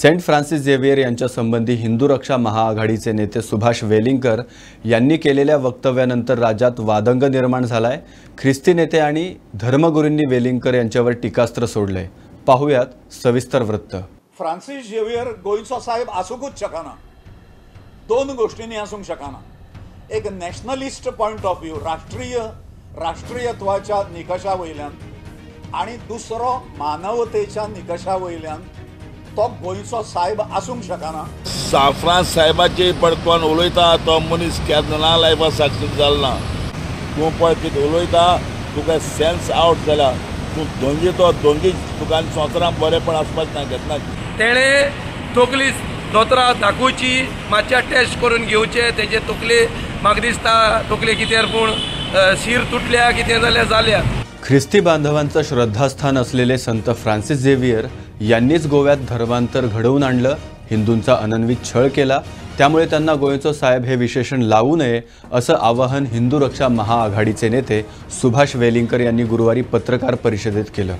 Saint Francis Xavier यांच्यासंबंधी हिंदू रक्षा महा आघाडीचे नेते सुभाष वेलिंगकर यांनी केलेल्या वक्तव्यानंतर राज्यात वादंग निर्माण झालाय। ख्रिस्ती नेते आणि धर्मगुरूंनी वेलिंगकर यांच्यावर टीकास्त्र सोडले। पाहूयात सविस्तर वृत्त। फ्रान्सिस जेवियर गोयचो साहेब आसूंकूच शकना, दोन गोष्टींनी आसूंक शकना। एक नॅशनलिस्ट पॉइंट ऑफ व्यू, राष्ट्रीयत्वाच्या निकषा वयल्यान, आणि दुसरो मानवतेच्या निकषा वयल्यान तो गोयचो साहेब आसूंक शकना। फ्रान्स साहेबाचे पडकोन उलयता तो मनीस केन्ना लायफा साक्षी जालना। तू पळकीत उलयता तुका सेन्स आउट जाला, तू दोंगी तो दोंगी तुका सोतरा बरेपण आसपास ना घेतना। तेणे तकली दोतरा दाखोवची मातशा टेस्ट करून घेवचे। तेजे तकले म्हाका दिसता तकले कितें पूण शीर तुटल्या कितें जाल्यार जाल्या। ख्रिस्ती बांधवांचं श्रद्धास्थान असलेले संत फ्रान्सिस जेवियर यांनीच गोव्यात धर्मांतर घडवून आणलं, हिंदूंचा अनन्वित छळ केला। त्यामुळे त्यांना गोयचो साहेब हे विशेषण लावू नये असं आवाहन हिंदू रक्षा महाआघाडीचे नेते सुभाष वेलिंगकर यांनी गुरुवारी पत्रकार परिषदेत केलं।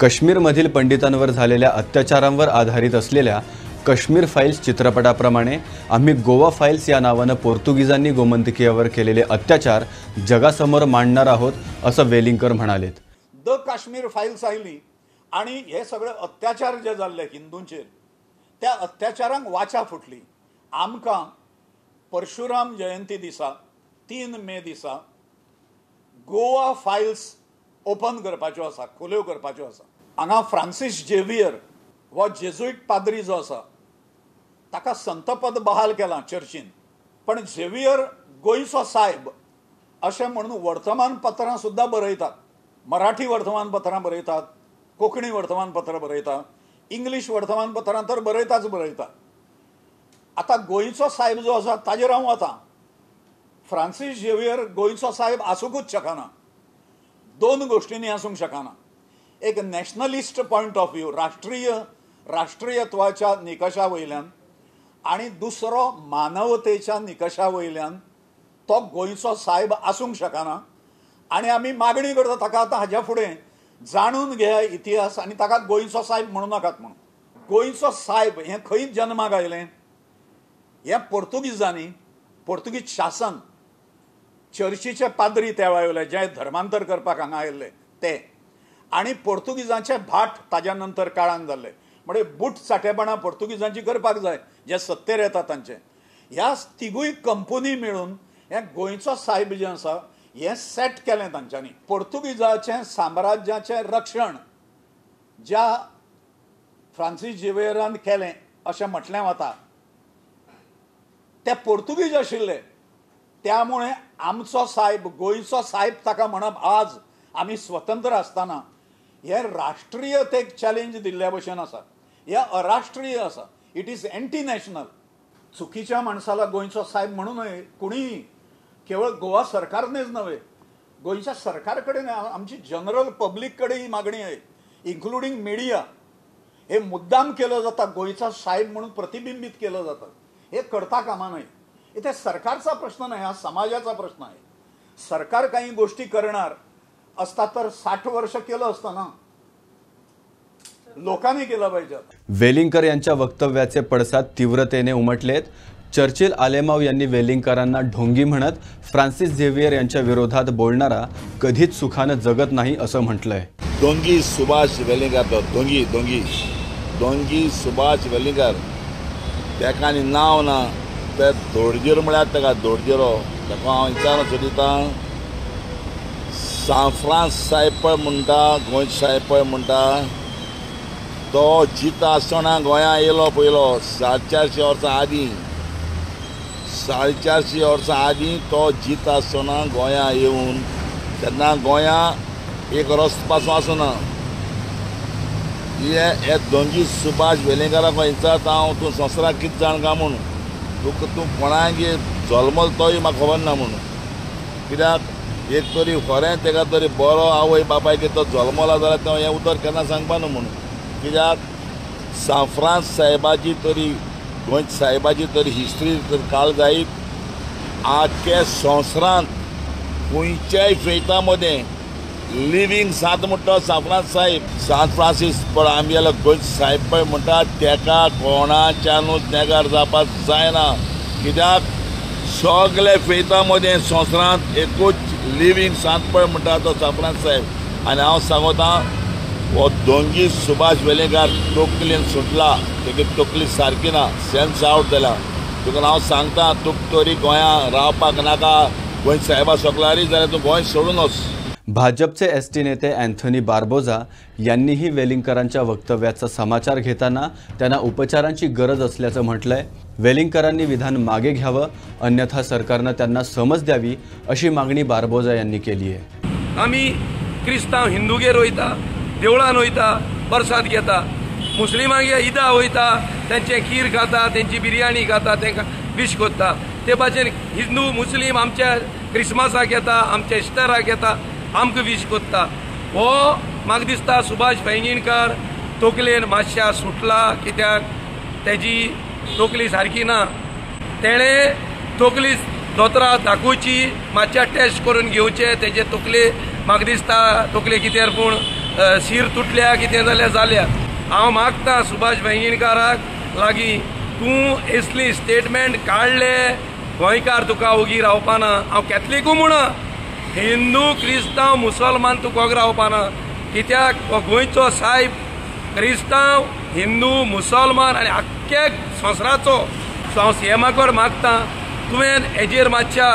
काश्मीरमधील पंडितांवर झालेल्या अत्याचारांवर आधारित असलेल्या काश्मीर फाइल्स चित्रपटाप्रमाणे आम्ही गोवा फाइल्स या नावानं पोर्तुगीजांनी गोमंतकीयावर केलेले अत्याचार जगासमोर मांडणार आहोत असं वेलिंगकर म्हणाले। द काश्मीर फाइल्स आयली आणि हे सगळे अत्याचार जे झाले हिंदूंचे, त्या अत्याचारांक वाचा फुटली। आमकां परशुराम जयंती दिसा 3 मे दिसा गोवा फाइल्स ओपन करपाच्यो आसा, खुल्यो करपाच्यो आसा। हांगा फ्रान्सिस जेवियर वो जेजुईट पाद्री जो आसा ताका संतपद बहाल केलां चर्चीन, पण जेवियर गोयचो साहेब अशें म्हणून वर्तमानपत्रां सुद्धा बरयतात। मराठी वर्तमानपत्रां बरयतात, कोंकणी वर्तमानपत्रां बरयतात, इंग्लीश वर्तमानपत्रां तर बरयताच बरयतात। आता गोयचो साहेब जो आसा ताजेर हांव वता। फ्रान्सिस जेवियर गोयचो साहेब आसूंकूच शकना, दोन गोष्टींनी आसूंक शकना। एक नॅशनलिस्ट पॉइंट ऑफ व्यू, राष्ट्रीयत्वाच्या निकषा वयल्यान, आणि दुसरो मानवतेच्या निकषा वयल्यान तो गोयचो साहेब आसूंक शकना। आणि आमी मागणी करता ताका आतां हाज्या फुडें जाणून घेया इतिहास, आनी ताका गोयचो साहेब म्हणू नाकात म्हणून। गोयचो साहेब हें खंय जन्माक आयलें? हे पोर्तुगीजांनी, पोर्तुगीज शासन चर्चीचे पाद्री त्यावेळेला जे धर्मांतर करपाक हांगा आयिल्ले ते, आणि पोर्तुगीजांचे भाट ताज्या नंतर काळान जाल्ले, म्हणजे बूट साठेपणां पोर्तुगीजांची करपाक जाय जे सत्तेर येता तांचे। ह्या तिगूय कंपनी मिळून हे गोयचो साहेब जे आसा हे सेट केलें तांच्यांनी। पोर्तुगीजाचे साम्राज्याचे रक्षण ज्या फ्रान्सिस जेवियरान केलें अशें म्हटलें वता, ते पोर्तुगीज आशिल्ले, त्यामुळे आमचो साहेब गोयचो साहेब ताका म्हणप आज आम्ही स्वतंत्र आसतना हे राष्ट्रीयतेक चॅलेंज दिल्ल्या भशेन आसा। हे अराष्ट्रीय आसा, इट इज एंटी नॅशनल। चुकीच्या माणसाला गोयचो साहेब म्हणू नये कोणीही, केवळ गोवा सरकारनेच नव्हे, गोयच्या सरकारकडे आमची जनरल पब्लिककडे ही मागणी आहे, इन्क्लुडिंग मीडिया। हे मुद्दाम केलं जातं, गोयचा साहेब म्हणून प्रतिबिंबित केलं जातं। हे करता कामा नये। इथे सरकारचा प्रश्न नाही, हा समाजाचा प्रश्न आहे। सरकार काही गोष्टी करणार असता तर 60 वर्ष केलं असतं ना, लोकांनी केलं पाहिजे। वेलिंगकर यांच्या वक्तव्याचे पडसाद तीव्रतेने उमटलेत। चर्चिल आलेमाव यांनी वेलिंगकरांना ढोंगी म्हणत फ्रान्सिस जेवियर यांच्या विरोधात बोलणारा कधीच सुखानं जगत नाही असं म्हटलंय। ढोंगी सुभाष वेलिंगकर, ढोंगी ढोंगी ढोंगी सुभाष वेलिंगकर। तेका आनी नांव ना, ते धोडजेर म्हळ्यार तेका धोडजेरो। तेका हांव विचार सोदिता, फ्रान्स साहेब पळय म्हणटा, गोंयचो साहेब पळय म्हणटा, तो जिता आसतना गोंया येयलो पयलो 450 वर्सां आदीं। 450 वर्सां आदीं तो जिता आसतना गोंया येवन तेन्ना गोंया एक रस्तो पासून आसना। हे दोंगी सुभाष वेलिंगकराक विचारता हांव, तूं संवसाराक कितें जाण काय म्हणून तुका, तूं कोणागे जल्मल तोय म्हाका खबर ना म्हणून। कित्याक एक तरी खरें तेका तरी बरो आवय बापायक तो जल्मला जाल्यार तो हें उतर केन्ना सांगपा न्हू म्हणून। कित्याक फ्रान्स साहेबाची तरी, गोंय साहेबाची तरी हिस्ट्री तर काळ जायत। आख्या संवसारांत खंयच्याय फेता मदें लिव्हिंग सात म्हणटा सावंत साहेब सांत फ्रांसीस पण आमगेलो गोंयचो साहेब पळय म्हणटा तेका कोणाच्यानूच नेगार जावपाक जायना, कित्याक सगळे फेता मदें संवसारांत एकूच लिव्हिंग सांत पळय म्हणटा तो सावंत साहेब। आनी हांव सांगता वो दोंगी सुभाष वेलिंगकर तकलेन सुटला, तेगे तकली सारकी ना, सेन्स आवट जाला। तुका हांव सांगता तुका तरी गोंयांत रावपाक नाका, गोंय साहेबा सकलारी जाल्यार तूं गोंय सोडून वच। भाजपचे एसटी नेते अँथोनी बार्बोजा यांनीही वेलिंगकरांच्या वक्तव्याचा समाचार घेताना त्यांना उपचारांची गरज असल्याचं म्हटलंय। वेलिंगकरांनी विधान मागे घ्यावं, अन्यथा सरकारनं त्यांना समज द्यावी अशी मागणी बार्बोजा यांनी केली आहे। आम्ही क्रिस्तांव हिंदूगेर वयता, देवळान वयता, प्रसाद घेता, मुस्लिमांगे ईदा वयता, त्यांचे खीर खाता, त्यांची बिर्याणी खाता, त्यांना विश कोत्ता। ते भाशेन हिंदू मुस्लिम आमच्या क्रिसमसाक येता, आमच्या इस्टराक येता, आमकां विश कोत्ता। हो म्हाका दिसता सुभाष वेलिंगकर तकलेन मातशा सुटला, कित्याक तेजी तकली सारकी ना, तेणें तकली दोतोरा दाखोवची, मातशा टेस्ट करून घेवचे तेजे तकले। म्हाका दिसता तकले कितें पूण शीर तुटल्या कितें जाल्यार जाल्या। हांव मागता सुभाष वेलिंगकाराक लागीं तूं असली स्टेटमेंट काडले गोंयकार तुका ओगी रावपाना। हांव कॅथलिकू म्हणा, हिंदू क्रिस्तांव मुसलमान तुका ओगी रावपाना, कित्याक हो गोंयचो साहेब क्रिस्तांव हिंदू मुसलमान आनी आख्ख्या संवसाराचो। सो हांव सीएमाक मागता तुवें हेजेर मातशा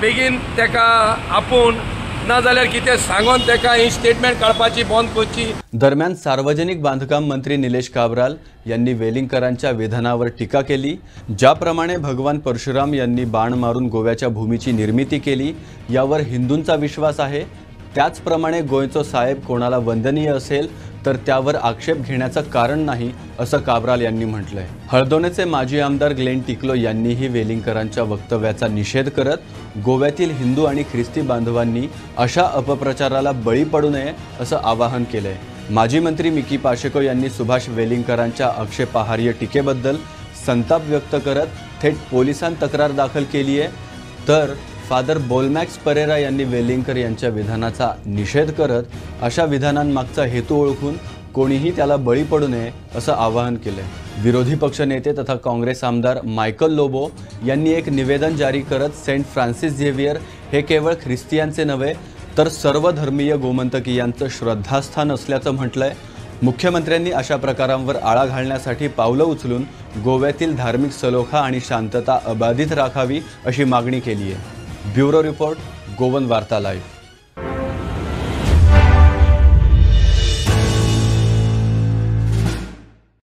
बेगीन तेका आपोवन ना जाल्यार कितें सांगोन तेका ही स्टेटमेंट काढपाची बंद करची। दरम्यान सार्वजनिक बांधकाम मंत्री निलेश काबराल यांनी वेलिंगकरांच्या विधानावर टीका केली। ज्याप्रमाणे भगवान परशुराम यांनी बाण मारून गोव्याच्या भूमीची निर्मिती केली यावर हिंदूंचा विश्वास आहे, त्याचप्रमाणे गोयचो साहेब कोणाला वंदनीय असेल तर त्यावर आक्षेप घेण्याचं कारण नाही असं काबराल यांनी म्हटलंय। हळदोणेचे माजी आमदार ग्लेन टिक्लो यांनीही वेलिंगकरांच्या वक्तव्याचा निषेध करत गोव्यातील हिंदू आणि ख्रिस्ती बांधवांनी अशा अपप्रचाराला बळी पडू नये असं आवाहन केलंय। माजी मंत्री मिकी पाशको यांनी सुभाष वेलिंगकरांच्या आक्षेपार्ह टीकेबद्दल संताप व्यक्त करत थेट पोलिसांत तक्रार दाखल केली आहे, तर फादर बोलमैक्स परेरा यांनी वेलिंगकर यांच्या विधानाचा निषेध करत अशा विधानांमागचा हेतू ओळखून कोणीही त्याला बळी पडू नये असं आवाहन केलं आहे। विरोधी पक्षनेते तथा काँग्रेस आमदार माइकल लोबो यांनी एक निवेदन जारी करत सेंट फ्रान्सिस जेवियर हे केवळ ख्रिस्तियांचे नव्हे तर सर्व धर्मीय गोमंतकीयांचं श्रद्धास्थान असल्याचं म्हटलं आहे। मुख्यमंत्र्यांनी अशा प्रकारांवर आळा घालण्यासाठी पावलं उचलून गोव्यातील धार्मिक सलोखा आणि शांतता अबाधित राखावी अशी मागणी केली आहे। ब्यूरो रिपोर्ट, गोवन वार्ता लाइव।